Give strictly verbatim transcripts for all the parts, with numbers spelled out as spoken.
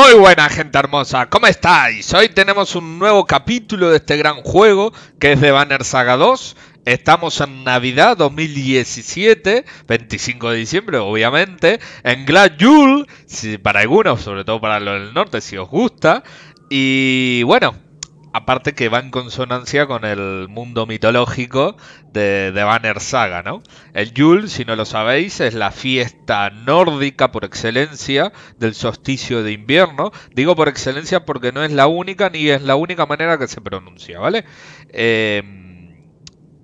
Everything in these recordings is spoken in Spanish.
Muy buena gente hermosa, ¿cómo estáis? Hoy tenemos un nuevo capítulo de este gran juego que es de Banner Saga dos. Estamos en Navidad dos mil diecisiete, veinticinco de diciembre obviamente, en Glad Yule, si para algunos, sobre todo para los del norte, si os gusta. Y bueno, aparte que va en consonancia con el mundo mitológico de, de Banner Saga, ¿no? El Yule, si no lo sabéis, es la fiesta nórdica por excelencia del solsticio de invierno. Digo por excelencia porque no es la única, ni es la única manera que se pronuncia, ¿vale? Eh,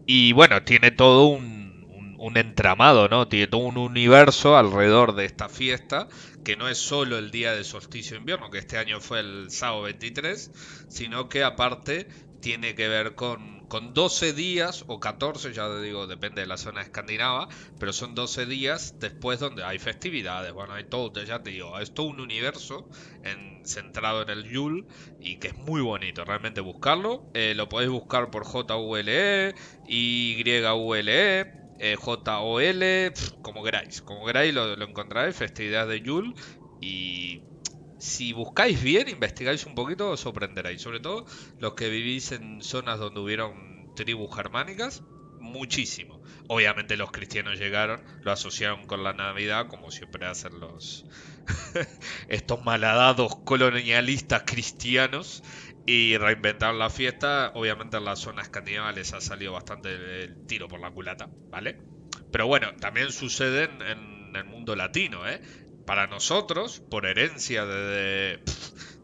y bueno, tiene todo un, un, un entramado, ¿no? Tiene todo un universo alrededor de esta fiesta, que no es solo el día de solsticio de invierno, que este año fue el sábado veintitrés, sino que aparte tiene que ver con, con doce días o catorce, ya te digo, depende de la zona escandinava, pero son doce días después donde hay festividades, bueno, hay todo, ya te digo, es todo un universo en, centrado en el Yule y que es muy bonito, realmente buscarlo, eh, lo podéis buscar por J U L E, Y U L E, Eh, J O L, como queráis, como queráis lo, lo encontraréis, festividades de Yule. Y si buscáis bien, investigáis un poquito, os sorprenderéis. Sobre todo los que vivís en zonas donde hubieron tribus germánicas, muchísimo. Obviamente los cristianos llegaron, lo asociaron con la Navidad, como siempre hacen los estos malhadados colonialistas cristianos, y reinventaron la fiesta. Obviamente en la zona escandinava les ha salido bastante el tiro por la culata, ¿vale? Pero bueno, también sucede en, en el mundo latino, ¿eh? Para nosotros, por herencia desde,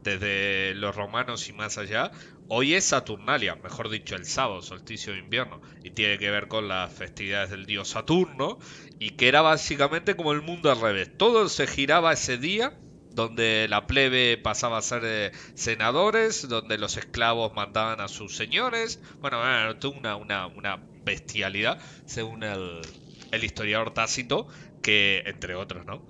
desde los romanos y más allá, hoy es Saturnalia, mejor dicho, el sábado, solsticio de invierno, y tiene que ver con las festividades del dios Saturno, y que era básicamente como el mundo al revés. Todo se giraba ese día, donde la plebe pasaba a ser eh, senadores, donde los esclavos mandaban a sus señores. Bueno, una, una, una bestialidad, según el, el historiador Tácito, que, entre otros, ¿no?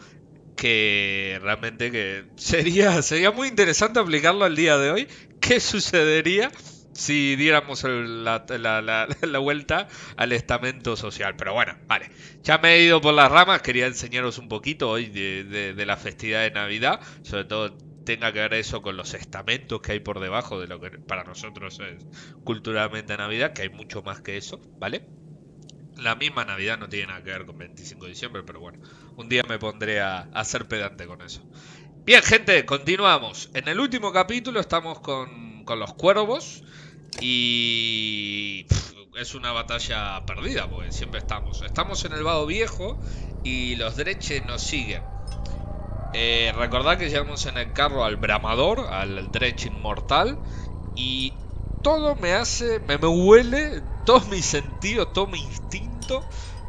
Que realmente que sería, sería muy interesante aplicarlo al día de hoy. ¿Qué sucedería si diéramos el, la, la, la, la vuelta al estamento social? Pero bueno, vale. Ya me he ido por las ramas. Quería enseñaros un poquito hoy de, de, de la festividad de Navidad. Sobre todo tenga que ver eso con los estamentos que hay por debajo de lo que para nosotros es culturalmente Navidad, que hay mucho más que eso, ¿vale? La misma Navidad no tiene nada que ver con veinticinco de diciembre, pero bueno, un día me pondré a, a ser pedante con eso. Bien, gente, continuamos. En el último capítulo estamos con, con los cuervos y pff, es una batalla perdida, porque siempre estamos. Estamos en el vado viejo y los Dredge nos siguen. Eh, recordad que llevamos en el carro al bramador, al Dredge inmortal, y todo me hace, me, me huele, todos mis sentidos, todo mi instinto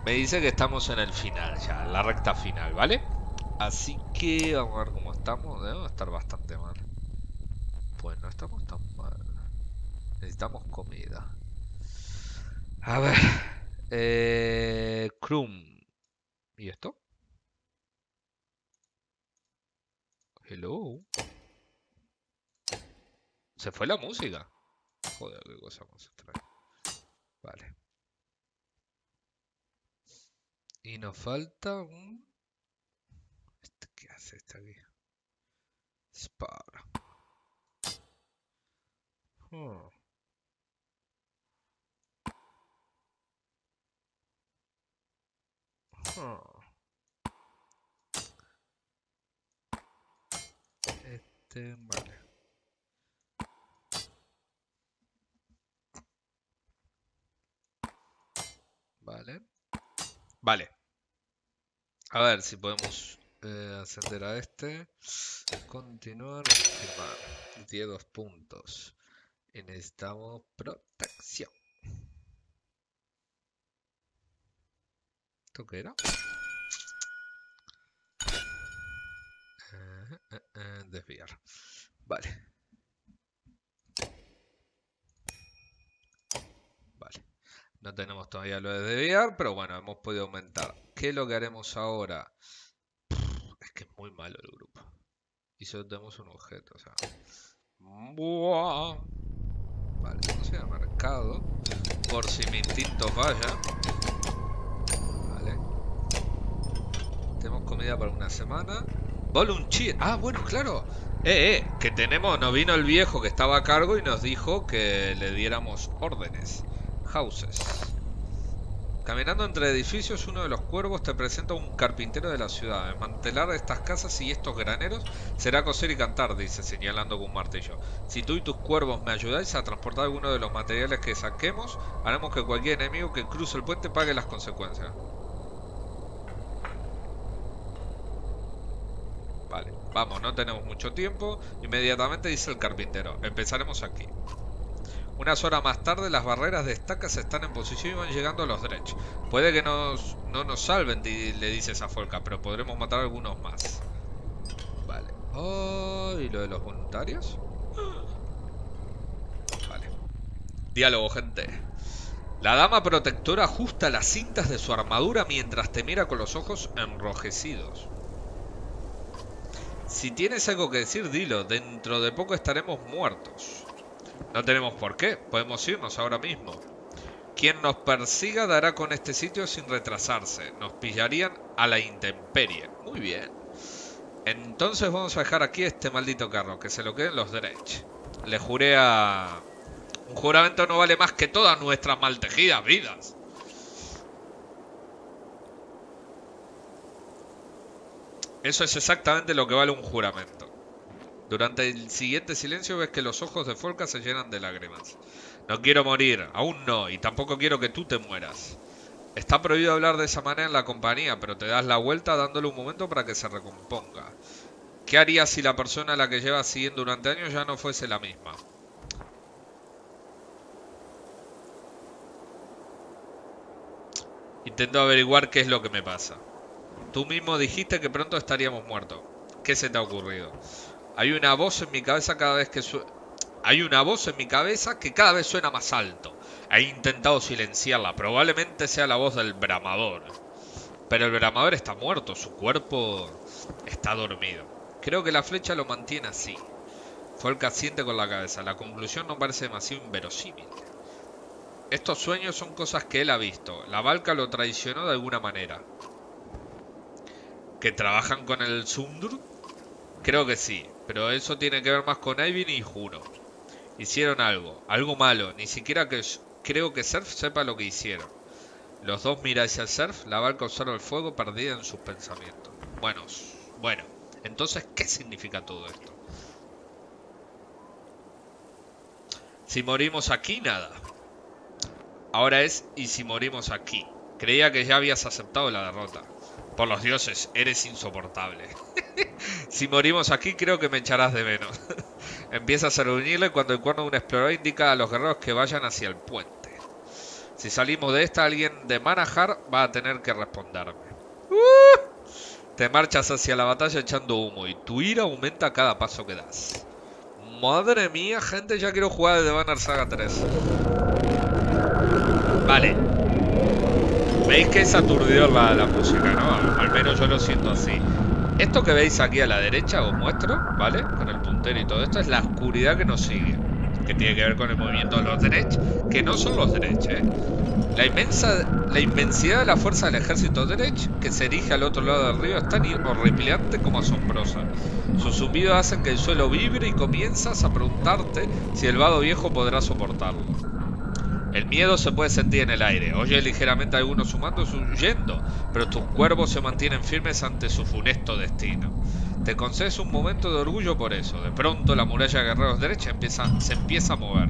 me dice que estamos en el final ya, en la recta final, ¿vale? Así que vamos a ver cómo estamos. Debemos estar bastante mal. Pues no estamos tan mal. Necesitamos comida. A ver, eh, Krum. ¿Y esto? Hello. Se fue la música. Joder, qué cosa más extraña. Vale. Y nos falta un... ¿Este qué hace este aquí? Spara. Hmm. Hmm. Este, vale. Vale. Vale. A ver si podemos eh, ascender a este. Continuar. Firmar. Tiene dos puntos. Y necesitamos protección. ¿Esto qué era? Eh, eh, eh, desviar. Vale. No tenemos todavía lo de desviar, pero bueno, hemos podido aumentar. ¿Qué es lo que haremos ahora? Es que es muy malo el grupo. Y solo tenemos un objeto, o sea... ¡Buah! Vale, no se ha marcado. Por si mi instinto falla. Vale. Tenemos comida para una semana. ¡Volunteer! ¡Ah, bueno, claro! Eh, eh, que tenemos, nos vino el viejo que estaba a cargo y nos dijo que le diéramos órdenes. Houses. Caminando entre edificios, uno de los cuervos te presenta a un carpintero de la ciudad. Desmantelar estas casas y estos graneros será coser y cantar, dice, señalando con un martillo. Si tú y tus cuervos me ayudáis a transportar alguno de los materiales que saquemos, haremos que cualquier enemigo que cruce el puente pague las consecuencias. Vale, vamos, no tenemos mucho tiempo. Inmediatamente, dice el carpintero, empezaremos aquí. Unas horas más tarde, las barreras de estacas están en posición y van llegando a los Dredge. Puede que nos, no nos salven, le dices a Folka, pero podremos matar a algunos más. Vale. Oh, ¿y lo de los voluntarios? Vale. Diálogo, gente. La dama protectora ajusta las cintas de su armadura mientras te mira con los ojos enrojecidos. Si tienes algo que decir, dilo. Dentro de poco estaremos muertos. No tenemos por qué. Podemos irnos ahora mismo. Quien nos persiga dará con este sitio sin retrasarse. Nos pillarían a la intemperie. Muy bien. Entonces vamos a dejar aquí este maldito carro. Que se lo queden los Dredge. Le juré a... Un juramento no vale más que todas nuestras maltejidas vidas. Eso es exactamente lo que vale un juramento. Durante el siguiente silencio ves que los ojos de Folka se llenan de lágrimas. No quiero morir, aún no, y tampoco quiero que tú te mueras. Está prohibido hablar de esa manera en la compañía, pero te das la vuelta dándole un momento para que se recomponga. ¿Qué harías si la persona a la que llevas siguiendo durante años ya no fuese la misma? Intento averiguar qué es lo que me pasa. Tú mismo dijiste que pronto estaríamos muertos. ¿Qué se te ha ocurrido? Hay una voz en mi cabeza cada vez que su... Hay una voz en mi cabeza que cada vez suena más alto. He intentado silenciarla. Probablemente sea la voz del bramador. Pero el bramador está muerto. Su cuerpo está dormido. Creo que la flecha lo mantiene así. Folka asiente con la cabeza. La conclusión no parece demasiado inverosímil. Estos sueños son cosas que él ha visto. La Valka lo traicionó de alguna manera. ¿Que trabajan con el Zundur? Creo que sí, pero eso tiene que ver más con Ivy y Juro. Hicieron algo, algo malo, ni siquiera que creo que Surf sepa lo que hicieron. Los dos miráis al Surf, la Valka observa el fuego perdida en sus pensamientos. Bueno, bueno, entonces, ¿qué significa todo esto? Si morimos aquí, nada. Ahora es, ¿y si morimos aquí? Creía que ya habías aceptado la derrota. Por los dioses, eres insoportable. Si morimos aquí, creo que me echarás de menos. Empiezas a reunirle cuando el cuerno de un explorador indica a los guerreros que vayan hacia el puente. Si salimos de esta, alguien de Manaharr va a tener que responderme. ¡Uh! Te marchas hacia la batalla echando humo y tu ira aumenta a cada paso que das. Madre mía, gente, ya quiero jugar desde Banner Saga tres. Vale. Veis que es aturdidor la, la música, ¿no? Al menos yo lo siento así. Esto que veis aquí a la derecha os muestro, ¿vale? Con el puntero y todo esto es la oscuridad que nos sigue. Que tiene que ver con el movimiento de los Dredge, que no son los Dredge, ¿eh? La, inmensa, la inmensidad de la fuerza del ejército Dredge que se erige al otro lado del río es tan horripilante como asombrosa. Sus zumbidos hacen que el suelo vibre y comienzas a preguntarte si el vado viejo podrá soportarlo. El miedo se puede sentir en el aire. Oye ligeramente a algunos humanos huyendo, pero tus cuervos se mantienen firmes ante su funesto destino. Te concedes un momento de orgullo por eso. De pronto la muralla de guerreros derecha empieza, se empieza a mover.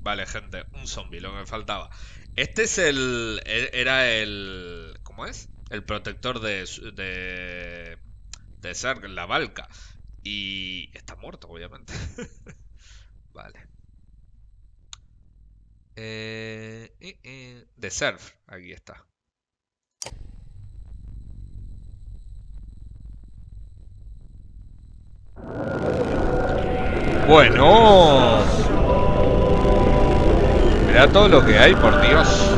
Vale, gente, un zombie, lo que me faltaba. Este es el... Era el... ¿Cómo es? El protector de... De, de Ser, la Valka. Y... Está muerto, obviamente. Vale. Eh, eh, eh, de Surf. Aquí está. Bueno... Mirá todo lo que hay, por Dios.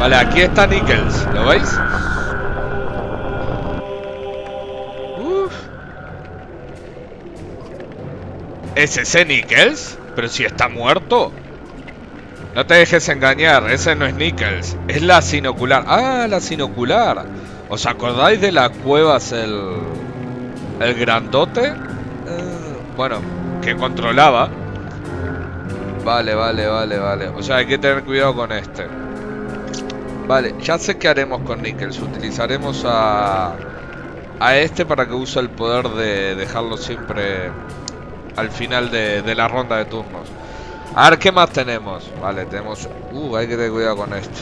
Vale, aquí está Nikels, ¿lo veis? Uf. ¿Es ese Nikels? Pero si está muerto. No te dejes engañar, ese no es Nikels. Es la sinocular. Ah, la sinocular. ¿Os acordáis de las cuevas el... el grandote? Eh, bueno, que controlaba. Vale, vale, vale, vale. O sea, hay que tener cuidado con este. Vale, ya sé qué haremos con Nikels. Utilizaremos a... a este para que use el poder de dejarlo siempre al final de, de la ronda de turnos. A ver, ¿qué más tenemos? Vale, tenemos... Uh, hay que tener cuidado con este.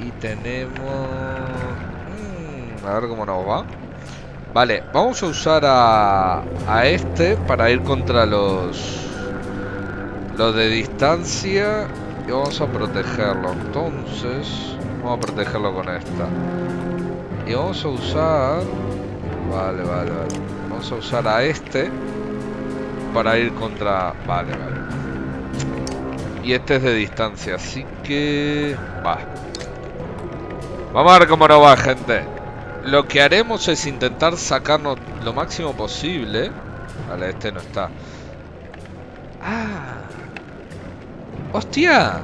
Y tenemos... Mm, a ver cómo nos va. Vale, vamos a usar a... a este para ir contra los... los de distancia. Y vamos a protegerlo. Entonces... vamos a protegerlo con esta. Y vamos a usar... Vale, vale, vale. Vamos a usar a este... para ir contra... Vale, vale. Y este es de distancia, así que... Va. Vamos a ver cómo nos va, gente. Lo que haremos es intentar sacarnos lo máximo posible. Vale, este no está. ¡Ah! ¡Hostia!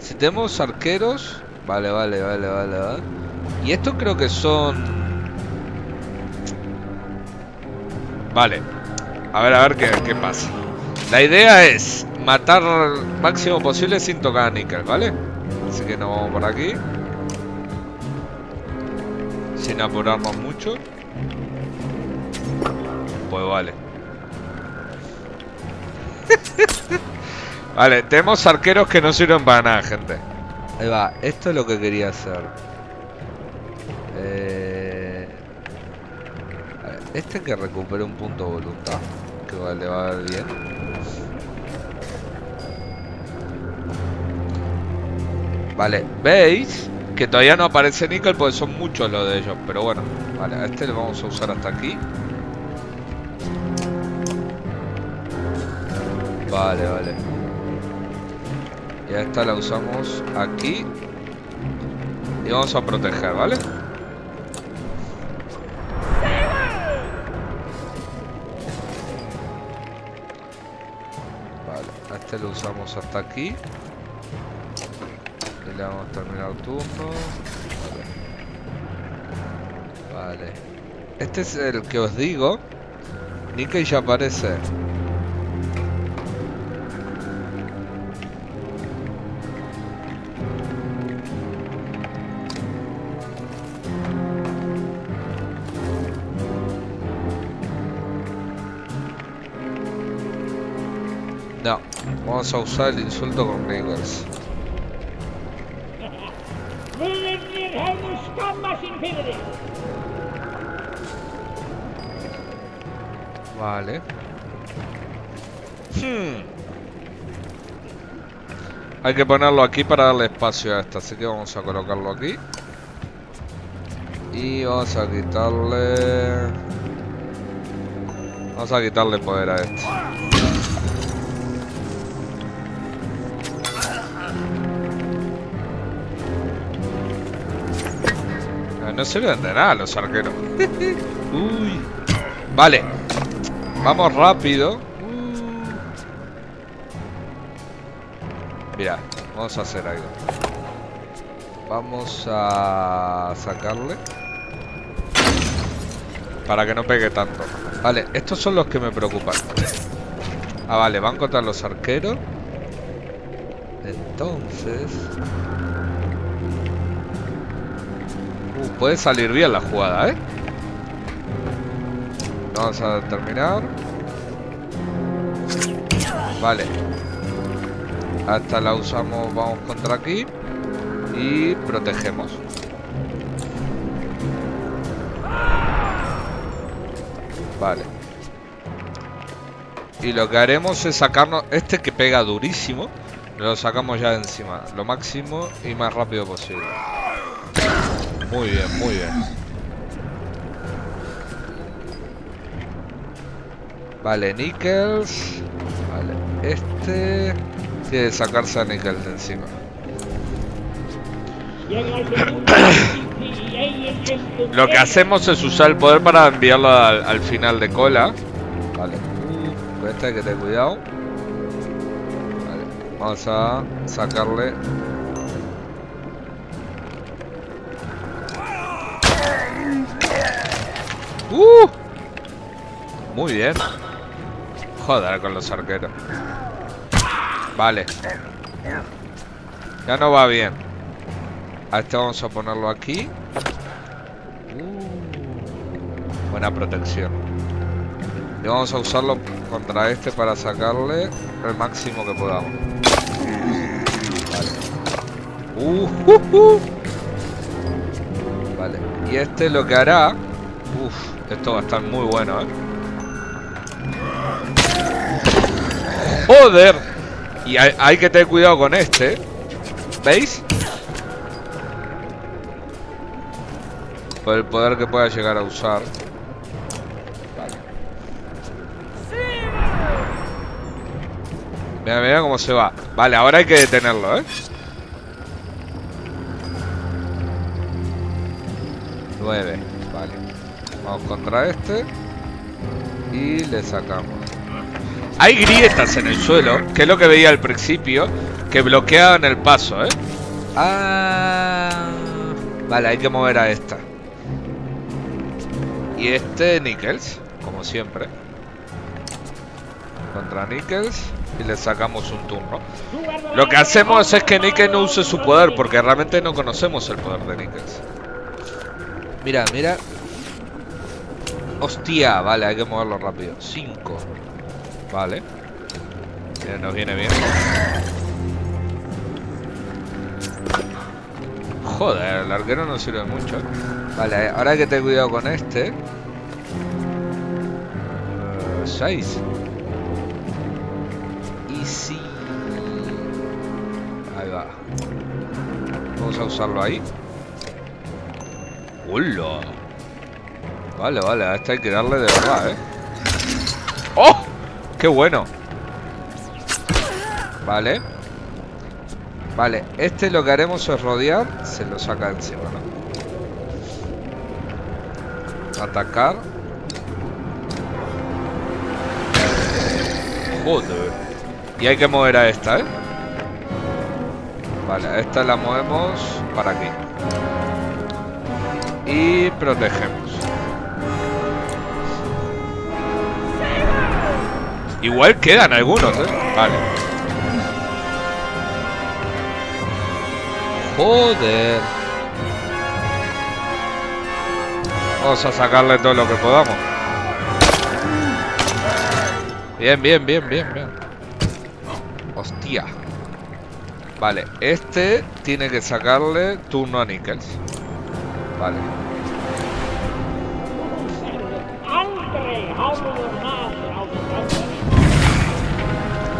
Si tenemos arqueros... Vale, vale, vale, vale, vale. Y estos creo que son... Vale. A ver, a ver qué, qué pasa. La idea es matar al máximo posible sin tocar a Nikels, ¿vale? Así que nos vamos por aquí. Sin apurarnos mucho. Pues vale. Vale, tenemos arqueros que no sirven para nada, gente. Ahí va, esto es lo que quería hacer. Eh... Este que recupere un punto de voluntad. Que le va a dar bien. Vale, veis que todavía no aparece Nikels porque son muchos los de ellos. Pero bueno, vale, a este le vamos a usar hasta aquí. Vale, vale. Y a esta la usamos aquí. Y vamos a proteger, ¿vale? Este lo usamos hasta aquí. Este le vamos a terminar el turno. Vale. Vale. Este es el que os digo. Nikels ya aparece. Vamos a usar el insulto con Nikels. Vale. Hmm. Hay que ponerlo aquí para darle espacio a esta, así que vamos a colocarlo aquí. Y vamos a quitarle... Vamos a quitarle poder a este. No sirven de nada los arqueros. Uy. Vale. Vamos rápido. Mira, vamos a hacer algo. Vamos a sacarle. Para que no pegue tanto. Vale, estos son los que me preocupan. Ah, vale, van contra los arqueros. Entonces... Uh, puede salir bien la jugada, ¿eh? Vamos a terminar. Vale. Hasta la usamos, vamos contra aquí. Y protegemos. Vale. Y lo que haremos es sacarnos... Este que pega durísimo. Lo sacamos ya de encima. Lo máximo y más rápido posible. Muy bien, muy bien. Vale, Nikels. Vale, este... tiene que sacarse a Nikels de encima. Lo que hacemos es usar el poder para enviarlo al, al final de cola. Vale. Con esta hay que tener cuidado. Vale. Vamos a sacarle. ¡Uh! Muy bien. Joder con los arqueros. Vale. Ya no va bien. A este vamos a ponerlo aquí. Uh, buena protección. Y vamos a usarlo contra este para sacarle el máximo que podamos. Vale. Uh, uh, uh. Vale. Y este lo que hará. Uf, esto va a estar muy bueno, ¿eh? ¡Joder! Y hay, hay que tener cuidado con este, ¿eh? ¿Veis? Por el poder que pueda llegar a usar. Vale. Mira, mira cómo se va. Vale, ahora hay que detenerlo, ¿eh? nueve. Vale. Vamos contra este. Y le sacamos. Hay grietas en el suelo, que es lo que veía al principio, que bloqueaban el paso, ¿eh? Ah, vale, hay que mover a esta. Y este Nikels, como siempre. Contra Nikels y le sacamos un turno. Lo que hacemos es que Nikels no use su poder, porque realmente no conocemos el poder de Nikels. Mira, mira. Hostia, vale, hay que moverlo rápido. cinco. Vale. Nos viene bien. Joder, el arquero no sirve mucho. Vale, ahora hay que tener cuidado con este. seis. Y si... Ahí va. Vamos a usarlo ahí. ¡Hola! Vale, vale, a este hay que darle de verdad, ¿eh? ¡Oh! ¡Qué bueno! Vale. Vale, este lo que haremos es rodear. Se lo saca encima, ¿no? Atacar. Joder. Y hay que mover a esta, ¿eh? Vale, a esta la movemos para aquí. Y protegemos. Igual quedan algunos, ¿eh? Vale. Joder. Vamos a sacarle todo lo que podamos. Bien, bien, bien, bien, bien. Hostia. Vale, este tiene que sacarle turno a Nikels. Vale.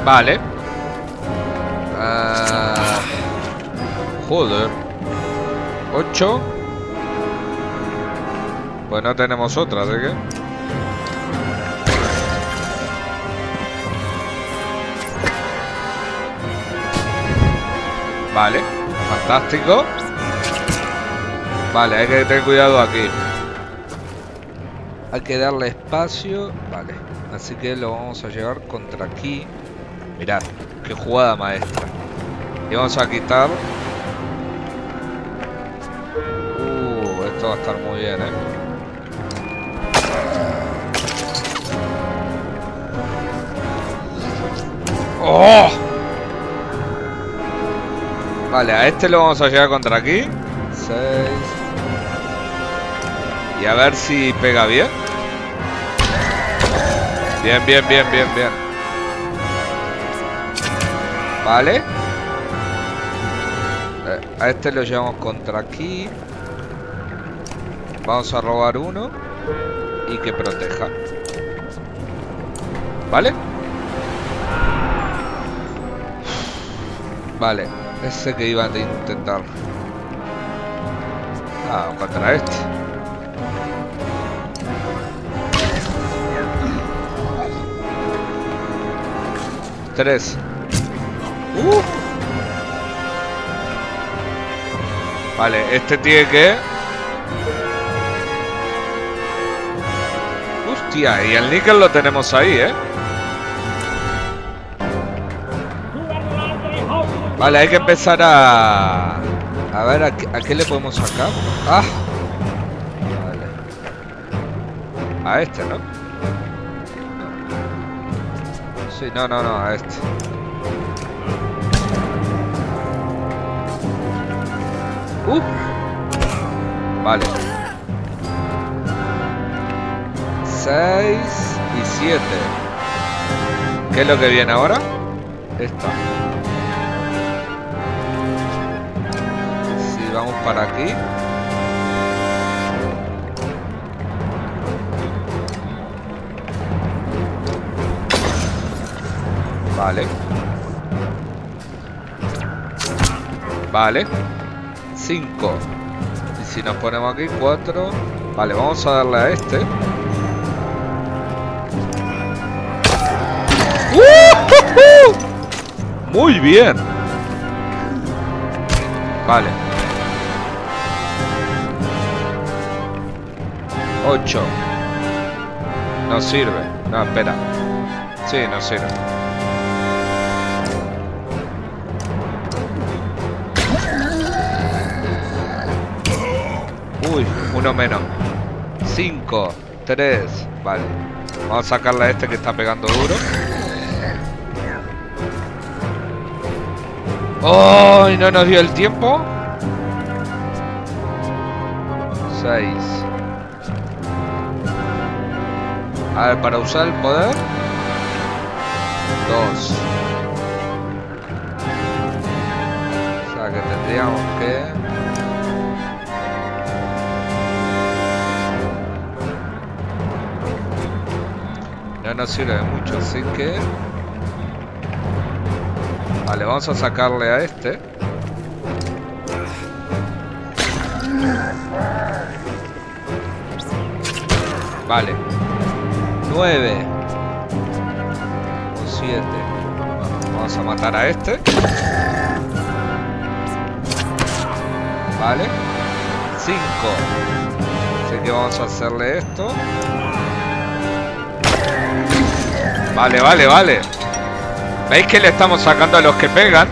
Vale. Ah, joder. ocho. Pues no tenemos otra, ¿de qué? Vale. Fantástico. Vale, hay que tener cuidado aquí. Hay que darle espacio. Vale. Así que lo vamos a llevar contra aquí. Mirad, qué jugada maestra. Y vamos a quitar. Uh, esto va a estar muy bien, ¿eh? ¡Oh! Vale, a este lo vamos a llevar contra aquí. seis. Y a ver si pega bien. Bien, bien, bien, bien, bien. Vale. A este lo llevamos contra aquí. Vamos a robar uno. Y que proteja. Vale. Vale. Ese que iba a intentar. Ah, contra este. Tres. Uh. Vale, este tiene que... Uf, Hostia, y el níquel lo tenemos ahí, ¿eh? Vale, hay que empezar a... A ver, ¿a qué, a qué le podemos sacar? ¡Ah! Vale. A este, ¿no? Sí, no, no, no, a este. ¡Uf! Vale. seis y siete. ¿Qué es lo que viene ahora? Esta. Si vamos para aquí. Vale. Vale. cinco. Y si nos ponemos aquí, cuatro. Vale, vamos a darle a este. Muy bien. Vale. ocho. No sirve. No, espera. Sí, no sirve. Uy, uno menos. cinco. tres. Vale. Vamos a sacarle a este que está pegando duro. ¡Oh! ¿No nos dio el tiempo? seis. A ver, para usar el poder. dos. O sea que tendríamos que... No nos sirve mucho, así que... Vale, vamos a sacarle a este. Vale. nueve. O siete. Vamos a matar a este. Vale. cinco. Así que vamos a hacerle esto. Vale, vale, vale. ¿Veis que le estamos sacando a los que pegan?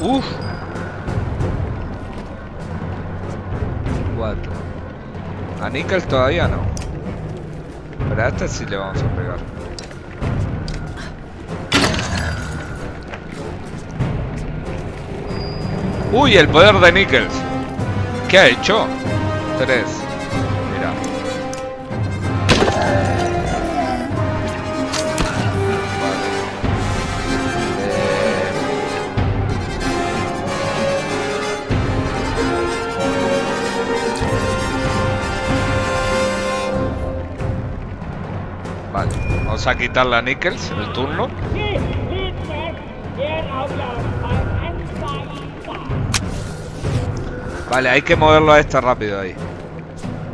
Uf. cuatro. A Nikels todavía no. Pero a este sí le vamos a pegar. Uy, el poder de Nikels. ¿Qué ha hecho? tres. Mira. Vamos a quitarle a Nikels el turno. Vale, hay que moverlo a esta rápido ahí.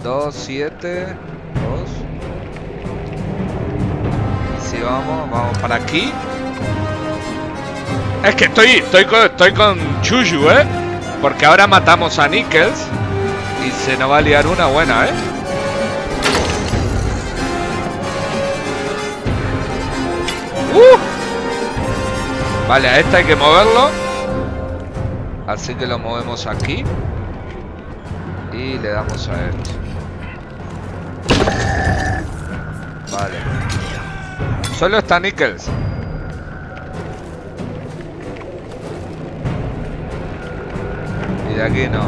dos, siete, dos. Si vamos, vamos para aquí. Es que estoy, estoy, con, estoy con Chuyu, ¿eh? Porque ahora matamos a Nikels y se nos va a liar una buena, ¿eh? Uh. Vale, a esta hay que moverlo. Así que lo movemos aquí. Y le damos a esto. Vale. Solo está Nikels. Y de aquí no.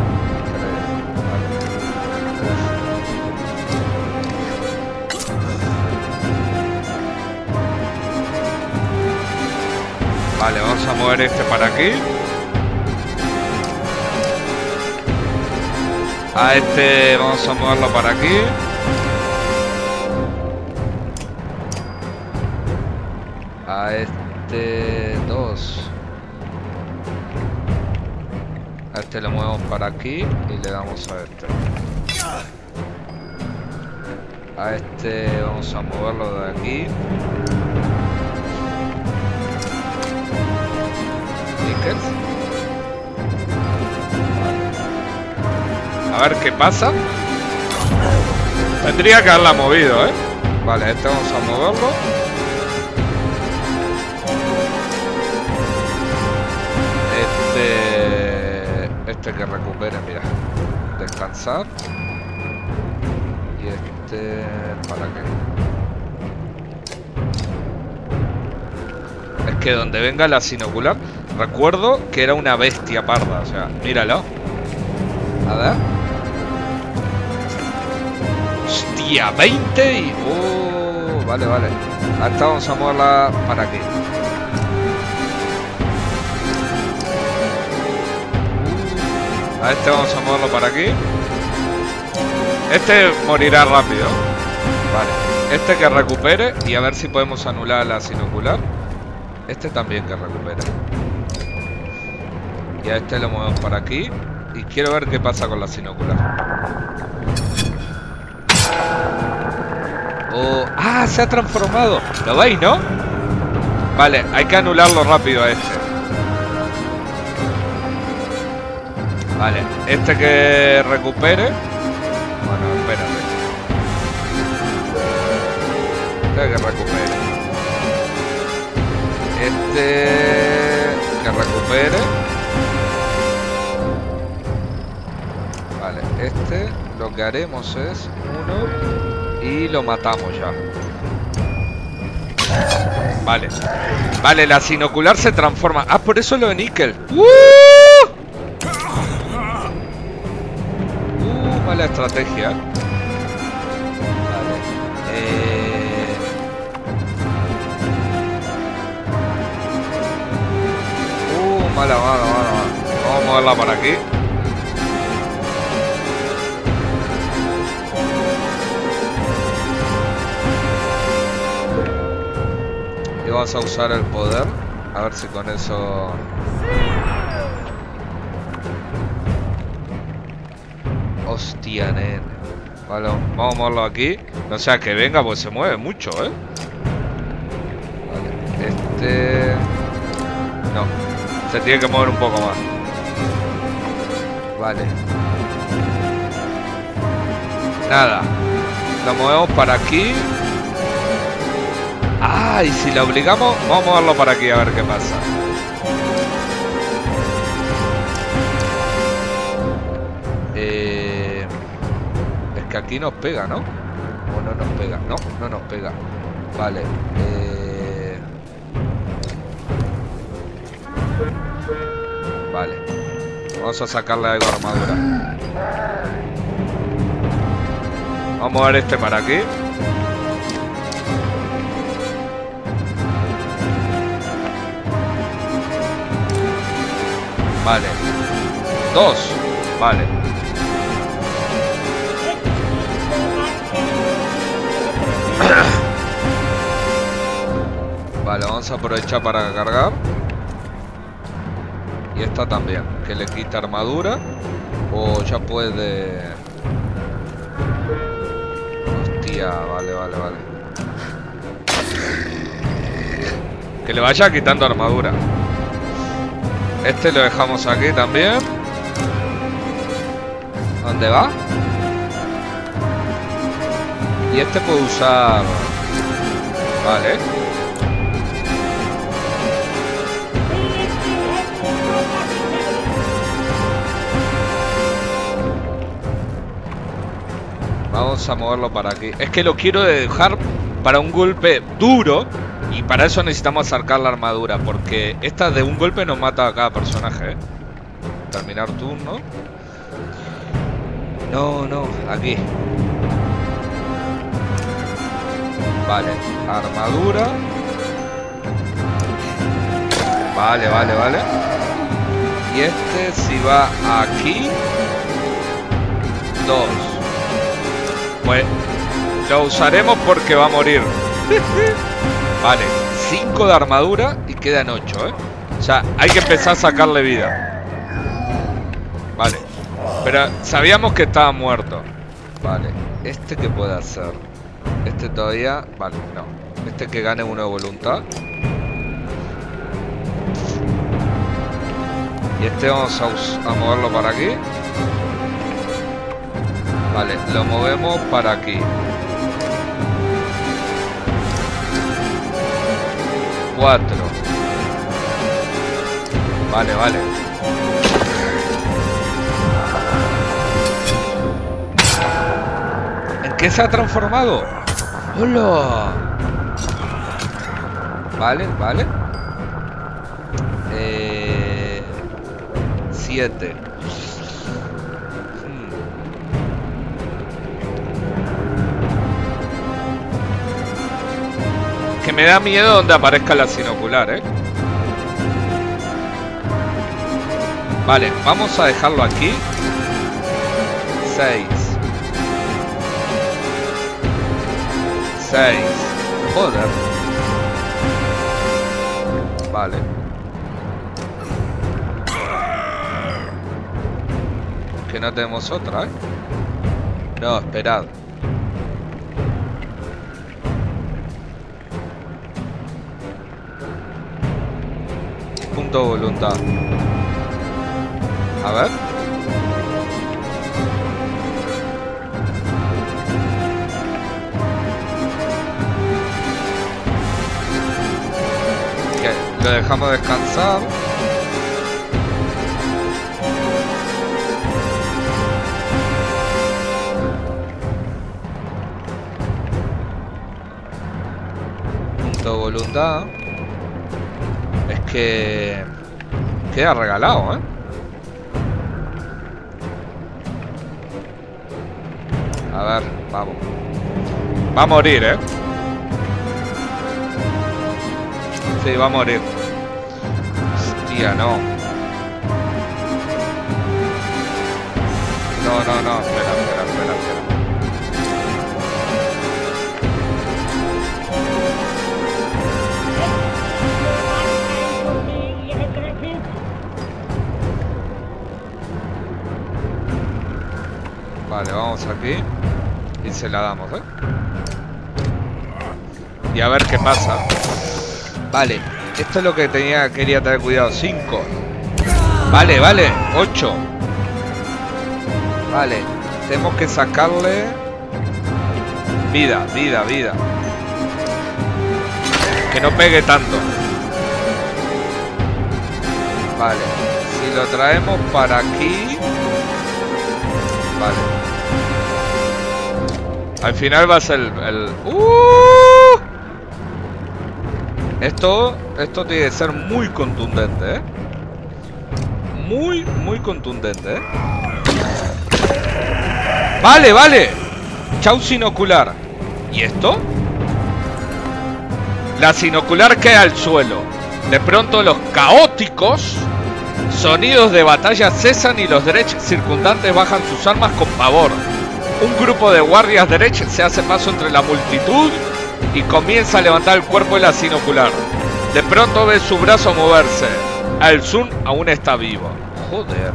Vale. Vale, vamos a mover este para aquí. A este vamos a moverlo para aquí. A este dos. A este lo movemos para aquí y le damos a este. A este vamos a moverlo de aquí. A ver qué pasa. Tendría que haberla movido, ¿eh? Vale, este vamos a moverlo. Este... Este que recupere, mira. Descansar. Y este... ¿Para qué? Es que donde venga la sinocular... Recuerdo que era una bestia parda, o sea, míralo. A ver. Hostia, veinte y... Oh, vale, vale. Hasta vamos a moverla para aquí. A este vamos a moverlo para aquí. Este morirá rápido. Vale. Este que recupere y a ver si podemos anular la sinocular. Este también que recupere. Y a este lo movemos para aquí. Y quiero ver qué pasa con la sinocular. Oh, ¡ah! Se ha transformado. ¿Lo veis, no? Vale, hay que anularlo rápido a este. Vale, este que recupere. Bueno, espérate. Este que recupere. Este que recupere. Este, lo que haremos es uno y lo matamos ya. Vale. Vale, la sinocular se transforma. Ah, por eso lo de Níquel. ¡Uh! ¡Uh! Mala estrategia. Vale. Eh... Uh, mala, mala, mala, mala. Vamos a moverla para aquí. Vamos a usar el poder. A ver si con eso... Hostia, nene. Vale, vamos a moverlo aquí. No sea que venga, pues se mueve mucho, ¿eh? Vale, este... No. Se tiene que mover un poco más. Vale. Nada. Lo movemos para aquí. Ah, y si lo obligamos, vamos a moverlo para aquí a ver qué pasa. Eh, es que aquí nos pega, ¿no? O no nos pega, no, no nos pega. Vale. Eh, vale. Vamos a sacarle algo de armadura. Vamos a ver este para aquí. Vale. Dos. Vale. Vale, vamos a aprovechar para cargar. Y esta también. Que le quita armadura. O ya puede... Hostia, vale, vale, vale. Que le vaya quitando armadura. Este lo dejamos aquí también. ¿Dónde va? Y este puedo usar... Vale. Vamos a moverlo para aquí. Es que lo quiero dejar para un golpe duro. Y para eso necesitamos acercar la armadura, porque esta de un golpe nos mata a cada personaje, ¿eh? Terminar turno. No, no, aquí. Vale, armadura. Vale, vale, vale. Y este si va aquí. Dos. Pues lo usaremos porque va a morir. Vale, cinco de armadura y quedan ocho, ¿eh? O sea, hay que empezar a sacarle vida. Vale. Pero sabíamos que estaba muerto. Vale. ¿Este qué puede hacer? Este todavía... Vale, no. Este que gane uno de voluntad. Y este vamos a, a moverlo para aquí. Vale, lo movemos para aquí. cuatro. Vale, vale. ¿En qué se ha transformado? ¡Hola! Vale, vale. Eh... siete. Que me da miedo donde aparezca la sinocular, ¿eh? Vale, vamos a dejarlo aquí. seis. seis. Joder. Vale. Que no tenemos otra, ¿eh? No, esperad. Voluntad. A ver. ¿Qué? Lo dejamos descansar. Punto voluntad. Es que... queda regalado, ¿eh? A ver, vamos. Va a morir, ¿eh? Sí, va a morir. Hostia, no. No, no, no. Espera, espera, espera, espera. Vale, vamos aquí y se la damos, ¿eh? Y a ver qué pasa. Vale, esto es lo que tenía, quería tener cuidado. cinco. Vale, vale, ocho. Vale, tenemos que sacarle vida, vida, vida. Que no pegue tanto. Vale, si lo traemos para aquí... Vale. Al final va a ser el... el... ¡Uh! Esto, esto tiene que ser muy contundente, ¿eh? Muy, muy contundente, ¿eh? Vale, vale. Chau sinocular. ¿Y esto? La sinocular cae al suelo. De pronto los caóticos sonidos de batalla cesan y los Dredge circundantes bajan sus armas con pavor. Un grupo de guardias Dredge se hace paso entre la multitud y comienza a levantar el cuerpo de la sinocular. De pronto ve su brazo moverse. El Sun aún está vivo. Joder.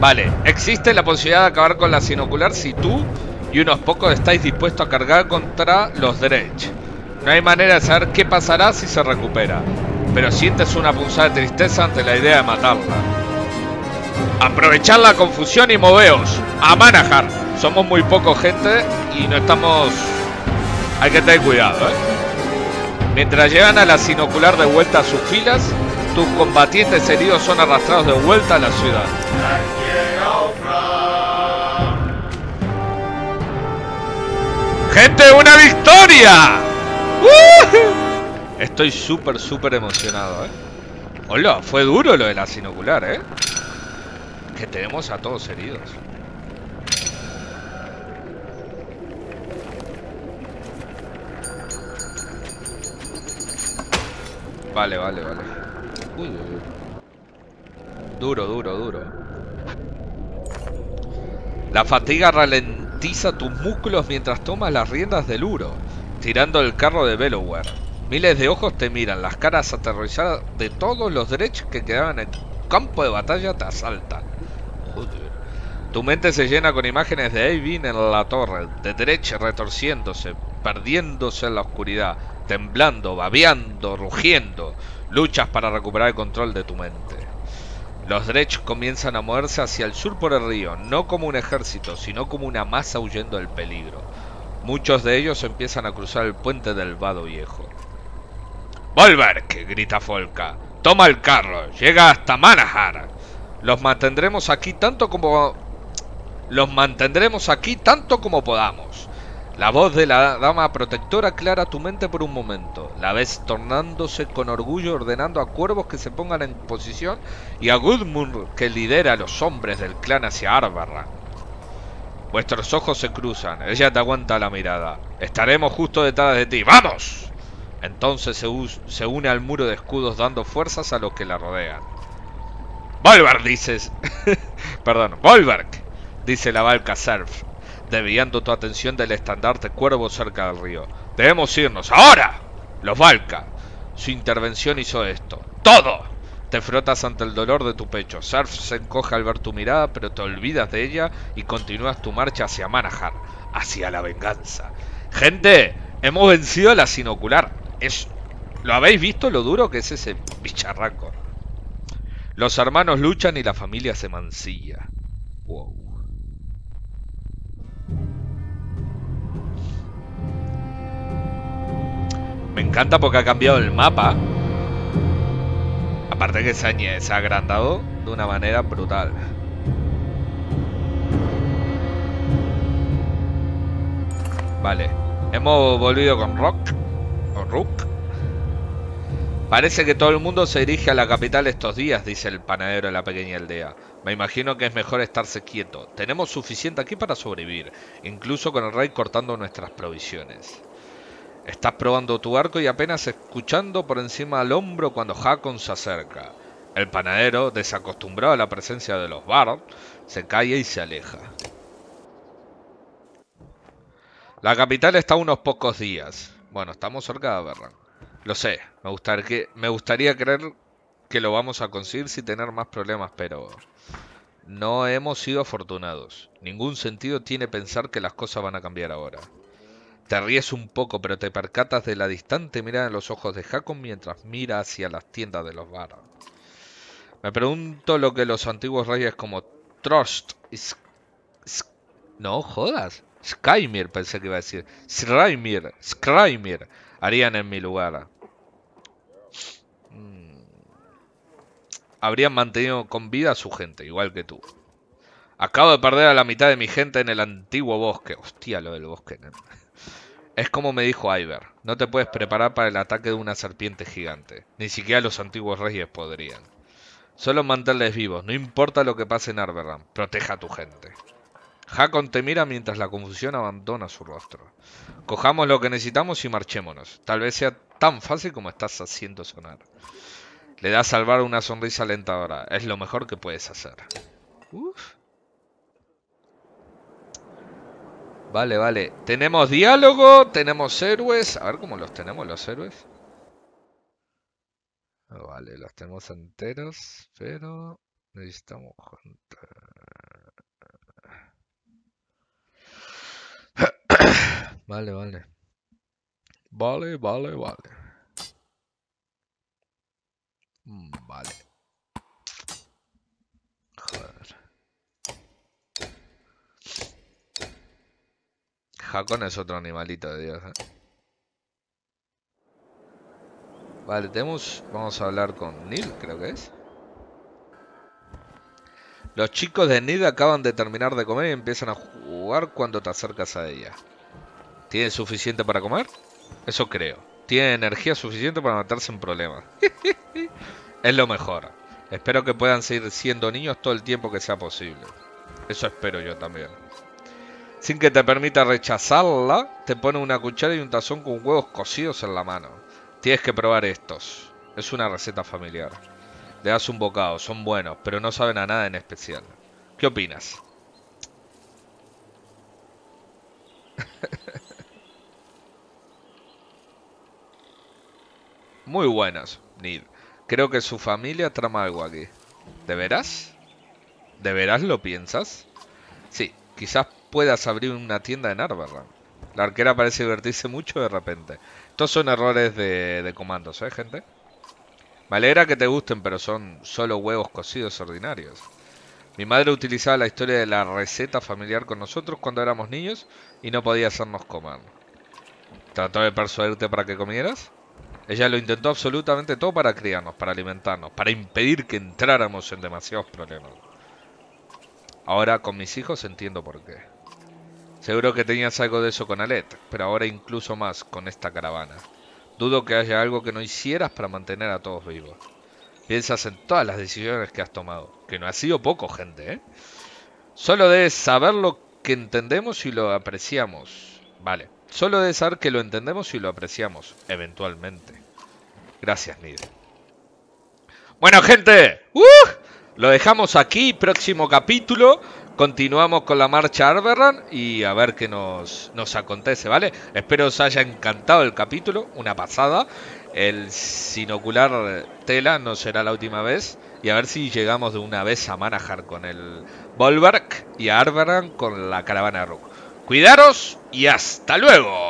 Vale, existe la posibilidad de acabar con la sinocular si tú y unos pocos estáis dispuestos a cargar contra los Dredge. No hay manera de saber qué pasará si se recupera, pero sientes una punzada de tristeza ante la idea de matarla. Aprovechad la confusión y moveos a Manaharr. Somos muy poco gente y no estamos... hay que tener cuidado, ¿eh? Mientras llevan a la sinocular de vuelta a sus filas, tus combatientes heridos son arrastrados de vuelta a la ciudad. ¡Gente, una victoria! Estoy súper, súper emocionado, ¿eh? Hola, fue duro lo de la sinocular, ¿eh? Que tenemos a todos heridos. Vale, vale, vale. Uy, duro, duro, duro. La fatiga ralentiza tus músculos mientras tomas las riendas del Uro, tirando el carro de Bellower. Miles de ojos te miran, las caras aterrorizadas de todos los Dredge que quedaban en el campo de batalla te asaltan. Joder. Tu mente se llena con imágenes de Eyvind en la torre, de Dredge retorciéndose, perdiéndose en la oscuridad, temblando, babeando, rugiendo. Luchas para recuperar el control de tu mente. Los Dredge comienzan a moverse hacia el sur por el río, no como un ejército, sino como una masa huyendo del peligro. Muchos de ellos empiezan a cruzar el puente del vado viejo. ¡Bolverk!, grita Folka. ¡Toma el carro! ¡Llega hasta Manaharr! Los mantendremos aquí tanto como... Los mantendremos aquí tanto como podamos. La voz de la dama protectora aclara tu mente por un momento. La ves tornándose con orgullo, ordenando a cuervos que se pongan en posición y a Gudmund que lidera a los hombres del clan hacia Árbarra. Vuestros ojos se cruzan. Ella te aguanta la mirada. Estaremos justo detrás de ti. ¡Vamos! Entonces se, se une al muro de escudos, dando fuerzas a los que la rodean. ¡Bolverk!, dices... Perdón, ¡Bolverk!, dice la Valka Surf, desviando tu atención del estandarte cuervo cerca del río. ¡Debemos irnos! ¡Ahora! Los Valka. Su intervención hizo esto. ¡Todo! Te frotas ante el dolor de tu pecho. Surf se encoge al ver tu mirada, pero te olvidas de ella y continúas tu marcha hacia Manaharr, hacia la venganza. ¡Gente! ¡Hemos vencido a la sinocular! Es... ¿Lo habéis visto lo duro que es ese bicharraco? Los hermanos luchan y la familia se mancilla. Wow. Me encanta porque ha cambiado el mapa. Aparte que se ha, se ha agrandado de una manera brutal. Vale. Hemos volvido con Rook. O Rook. Parece que todo el mundo se dirige a la capital estos días, dice el panadero de la pequeña aldea. Me imagino que es mejor estarse quieto. Tenemos suficiente aquí para sobrevivir, incluso con el rey cortando nuestras provisiones. Estás probando tu arco y apenas escuchando por encima del hombro cuando Hakon se acerca. El panadero, desacostumbrado a la presencia de los bardos, se calla y se aleja. La capital está a unos pocos días. Bueno, estamos cerca de Averran. Lo sé, me gustaría, que, me gustaría creer que lo vamos a conseguir sin tener más problemas, pero... no hemos sido afortunados. Ningún sentido tiene pensar que las cosas van a cambiar ahora. Te ríes un poco, pero te percatas de la distante mirada en los ojos de Hakon mientras mira hacia las tiendas de los bares. Me pregunto lo que los antiguos reyes como Trost y... No jodas. Skymir, pensé que iba a decir. Skymir, Skymir harían en mi lugar. Habrían mantenido con vida a su gente, igual que tú. Acabo de perder a la mitad de mi gente en el antiguo bosque. Hostia, lo del bosque, ¿no? Es como me dijo Ivy, no te puedes preparar para el ataque de una serpiente gigante. Ni siquiera los antiguos reyes podrían. Solo mantenerles vivos, no importa lo que pase en Arberrang. Proteja a tu gente. Hakon te mira mientras la confusión abandona su rostro. Cojamos lo que necesitamos y marchémonos. Tal vez sea tan fácil como estás haciendo sonar. Le da a salvar una sonrisa alentadora. Es lo mejor que puedes hacer. Uf. Vale, vale. Tenemos diálogo, tenemos héroes. A ver cómo los tenemos los héroes. Vale, los tenemos enteros, pero necesitamos juntar. Vale, vale. Vale, vale, vale. Vale. Joder. Hakon es otro animalito de Dios, ¿eh? Vale, tenemos... Vamos a hablar con Neil, creo que es. Los chicos de Neil acaban de terminar de comer y empiezan a jugar cuando te acercas a ella. ¿Tiene suficiente para comer? Eso creo. Tiene energía suficiente para matarse en problemas. Es lo mejor. Espero que puedan seguir siendo niños todo el tiempo que sea posible. Eso espero yo también. Sin que te permita rechazarla, te pone una cuchara y un tazón con huevos cocidos en la mano. Tienes que probar estos. Es una receta familiar. Le das un bocado, son buenos, pero no saben a nada en especial. ¿Qué opinas? Muy buenos, Neil. Creo que su familia trama algo aquí. ¿De veras? ¿De veras lo piensas? Sí, quizás puedas abrir una tienda en Árbarra. La arquera parece divertirse mucho de repente. Estos son errores de, de comandos, ¿eh, gente? Me alegra que te gusten, pero son solo huevos cocidos ordinarios. Mi madre utilizaba la historia de la receta familiar con nosotros cuando éramos niños y no podía hacernos comer. ¿Trató de persuadirte para que comieras? Ella lo intentó absolutamente todo para criarnos, para alimentarnos, para impedir que entráramos en demasiados problemas. Ahora con mis hijos entiendo por qué. Seguro que tenías algo de eso con Alet, pero ahora incluso más con esta caravana. Dudo que haya algo que no hicieras para mantener a todos vivos. Piensas en todas las decisiones que has tomado, que no ha sido poco, gente, ¿eh? Solo debes saber lo que entendemos y lo apreciamos. Vale, solo debes saber que lo entendemos y lo apreciamos, eventualmente. Gracias, Neil. Bueno, gente, ¡uh! Lo dejamos aquí, próximo capítulo. Continuamos con la marcha a Arberrang y a ver qué nos, nos acontece, ¿vale? Espero os haya encantado el capítulo, una pasada. El sinocular tela no será la última vez. Y a ver si llegamos de una vez a Manaharr con el Bolverk y a Arberrang con la caravana de Rook. Cuidaros y hasta luego.